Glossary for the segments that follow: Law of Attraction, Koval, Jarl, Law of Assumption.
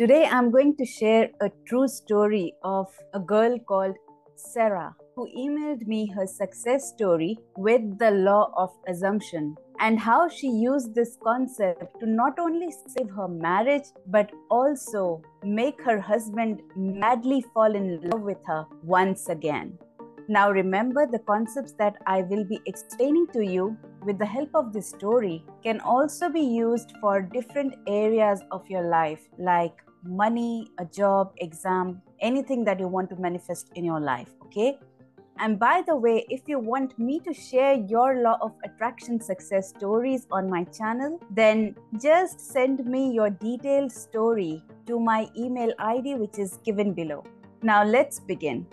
Today, I'm going to share a true story of a girl called Sarah, who emailed me her success story with the Law of Assumption and how she used this concept to not only save her marriage, but also make her husband madly fall in love with her once again. Now remember, the concepts that I will be explaining to you with the help of this story can also be used for different areas of your life, like money, a job, exam, anything that you want to manifest in your life, okay? And by the way, if you want me to share your Law of Attraction success stories on my channel, then just send me your detailed story to my email ID, which is given below. Now let's begin.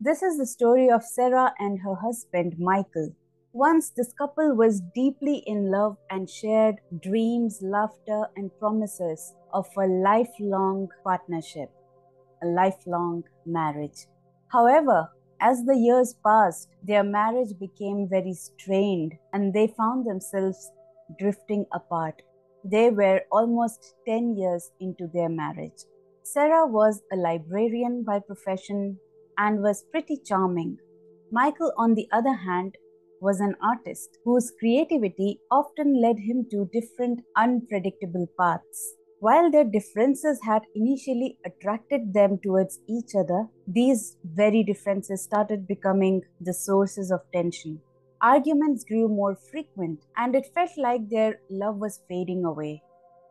This is the story of Sarah and her husband, Michael. Once, this couple was deeply in love and shared dreams, laughter, and promises of a lifelong partnership, a lifelong marriage. However, as the years passed, their marriage became very strained and they found themselves drifting apart. They were almost 10 years into their marriage. Sarah was a librarian by profession and was pretty charming. Michael, on the other hand, was an artist whose creativity often led him to different unpredictable paths. While their differences had initially attracted them towards each other, these very differences started becoming the sources of tension. Arguments grew more frequent, and it felt like their love was fading away.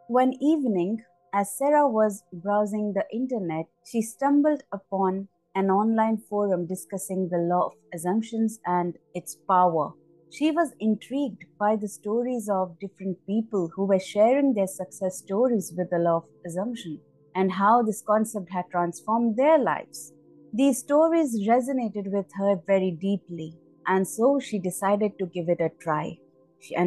One evening, as Sarah was browsing the internet, she stumbled upon an online forum discussing the Law of Assumptions and its power. She was intrigued by the stories of different people who were sharing their success stories with the Law of Assumption and how this concept had transformed their lives. These stories resonated with her very deeply, and so she decided to give it a try.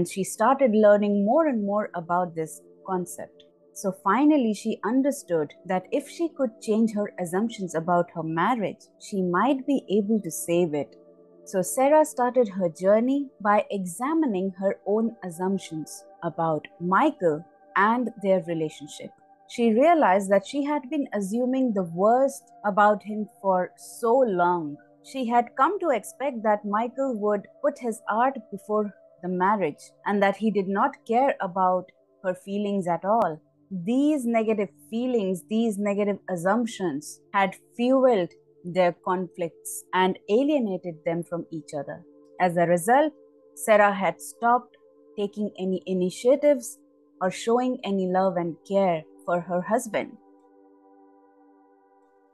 She started learning more and more about this concept. So finally, she understood that if she could change her assumptions about her marriage, she might be able to save it. So Sarah started her journey by examining her own assumptions about Michael and their relationship. She realized that she had been assuming the worst about him for so long. She had come to expect that Michael would put his art before the marriage and that he did not care about her feelings at all. These negative feelings, these negative assumptions had fueled their conflicts and alienated them from each other. As a result, Sarah had stopped taking any initiatives or showing any love and care for her husband.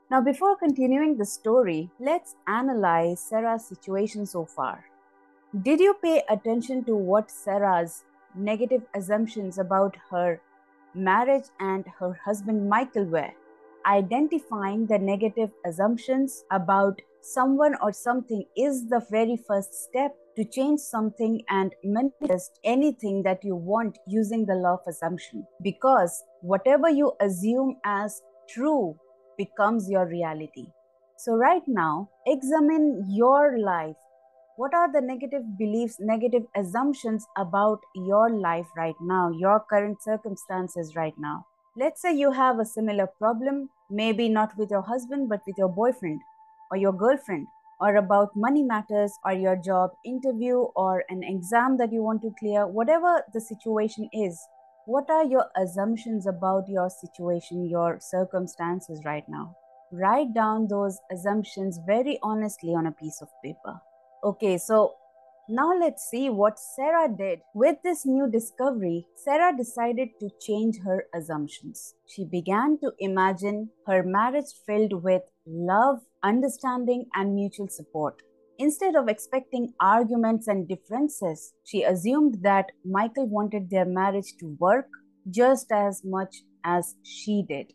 Now, before continuing the story, let's analyze Sarah's situation so far. Did you pay attention to what Sarah's negative assumptions about her marriage and her husband Michael were? Identifying the negative assumptions about someone or something is the very first step to change something and manifest anything that you want using the Law of Assumption, because whatever you assume as true becomes your reality. So right now, examine your life. What are the negative beliefs, negative assumptions about your life right now, your current circumstances right now? Let's say you have a similar problem, maybe not with your husband, but with your boyfriend or your girlfriend, or about money matters, or your job interview, or an exam that you want to clear, whatever the situation is. What are your assumptions about your situation, your circumstances right now? Write down those assumptions very honestly on a piece of paper. Okay, so now let's see what Sarah did. With this new discovery, Sarah decided to change her assumptions. She began to imagine her marriage filled with love, understanding, and mutual support. Instead of expecting arguments and differences, she assumed that Michael wanted their marriage to work just as much as she did.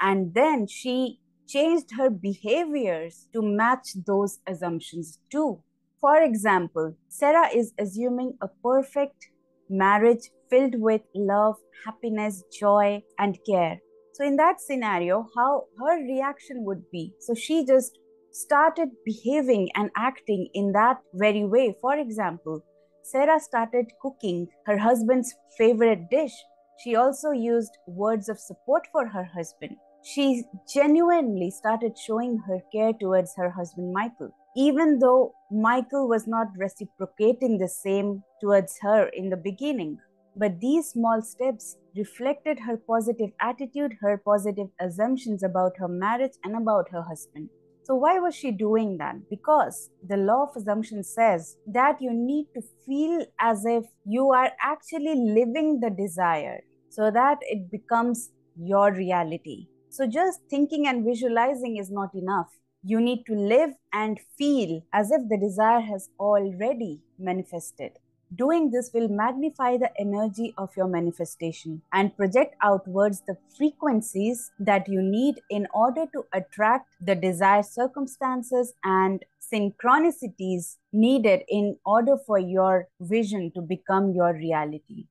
And then she changed her behaviors to match those assumptions too. For example, Sarah is assuming a perfect marriage filled with love, happiness, joy, and care. So in that scenario, how her reaction would be. So she just started behaving and acting in that very way. For example, Sarah started cooking her husband's favorite dish. She also used words of support for her husband. She genuinely started showing her care towards her husband, Michael, even though Michael was not reciprocating the same towards her in the beginning. But these small steps reflected her positive attitude, her positive assumptions about her marriage and about her husband. So why was she doing that? Because the law of assumption says that you need to feel as if you are actually living the desire so that it becomes your reality. So just thinking and visualizing is not enough. You need to live and feel as if the desire has already manifested. Doing this will magnify the energy of your manifestation and project outwards the frequencies that you need in order to attract the desired circumstances and synchronicities needed in order for your vision to become your reality.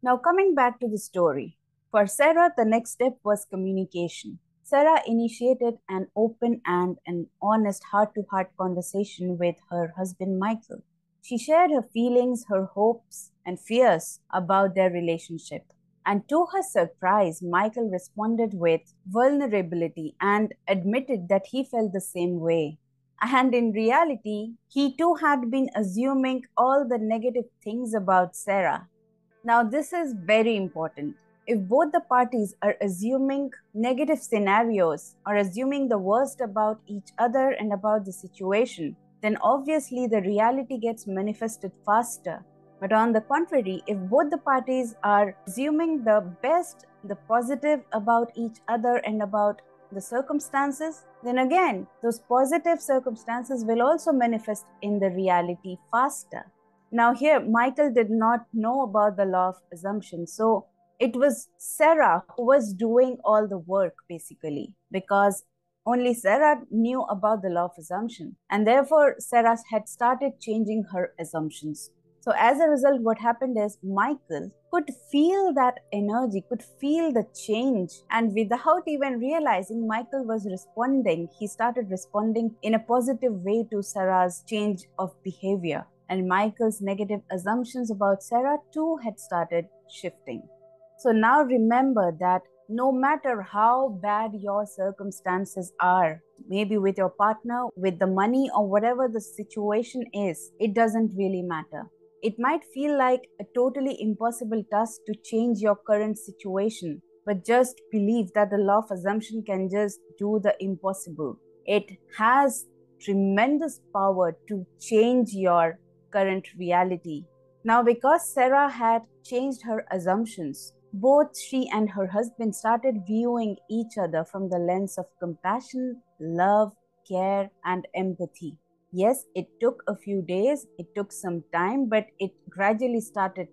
Now, coming back to the story. For Sarah, the next step was communication. Sarah initiated an open and an honest heart-to-heart conversation with her husband, Michael. She shared her feelings, her hopes and fears about their relationship. And to her surprise, Michael responded with vulnerability and admitted that he felt the same way. And in reality, he too had been assuming all the negative things about Sarah. Now, this is very important. If both the parties are assuming negative scenarios or assuming the worst about each other and about the situation, then obviously the reality gets manifested faster. But on the contrary, if both the parties are assuming the best, the positive about each other and about the circumstances, then again, those positive circumstances will also manifest in the reality faster. Now here, Michael did not know about the law of assumption. So it was Sarah who was doing all the work basically, because only Sarah knew about the law of assumption, and therefore Sarah had started changing her assumptions. So as a result, what happened is Michael could feel that energy, could feel the change, and without even realizing, Michael was responding. He started responding in a positive way to Sarah's change of behavior, and Michael's negative assumptions about Sarah too had started shifting. So now remember that no matter how bad your circumstances are, maybe with your partner, with the money or whatever the situation is, it doesn't really matter. It might feel like a totally impossible task to change your current situation, but just believe that the law of assumption can just do the impossible. It has tremendous power to change your current reality. Now, because Sarah had changed her assumptions, both she and her husband started viewing each other from the lens of compassion, love, care, and empathy. Yes, it took a few days, it took some time, but it gradually started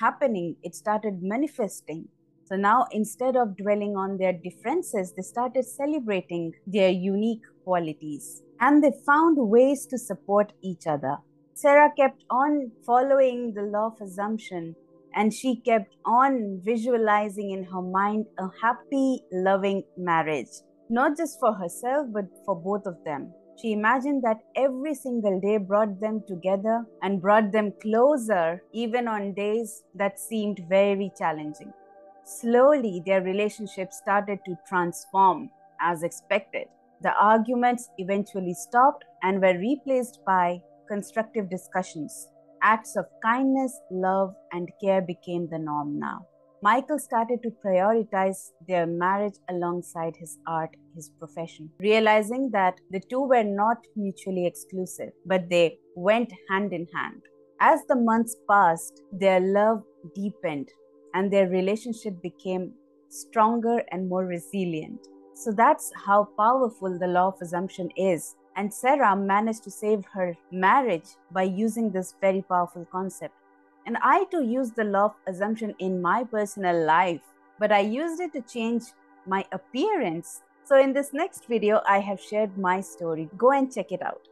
happening, it started manifesting. So now, instead of dwelling on their differences, they started celebrating their unique qualities, and they found ways to support each other. Sarah kept on following the law of assumption, and she kept on visualizing in her mind a happy, loving marriage, not just for herself, but for both of them. She imagined that every single day brought them together and brought them closer, even on days that seemed very challenging. Slowly, their relationship started to transform as expected. The arguments eventually stopped and were replaced by constructive discussions. Acts of kindness, love, and care became the norm now. Michael started to prioritize their marriage alongside his art, his profession, realizing that the two were not mutually exclusive, but they went hand in hand. As the months passed, their love deepened and their relationship became stronger and more resilient. So that's how powerful the law of assumption is. And Sarah managed to save her marriage by using this very powerful concept. And I too used the law of assumption in my personal life, but I used it to change my appearance. So in this next video, I have shared my story. Go and check it out.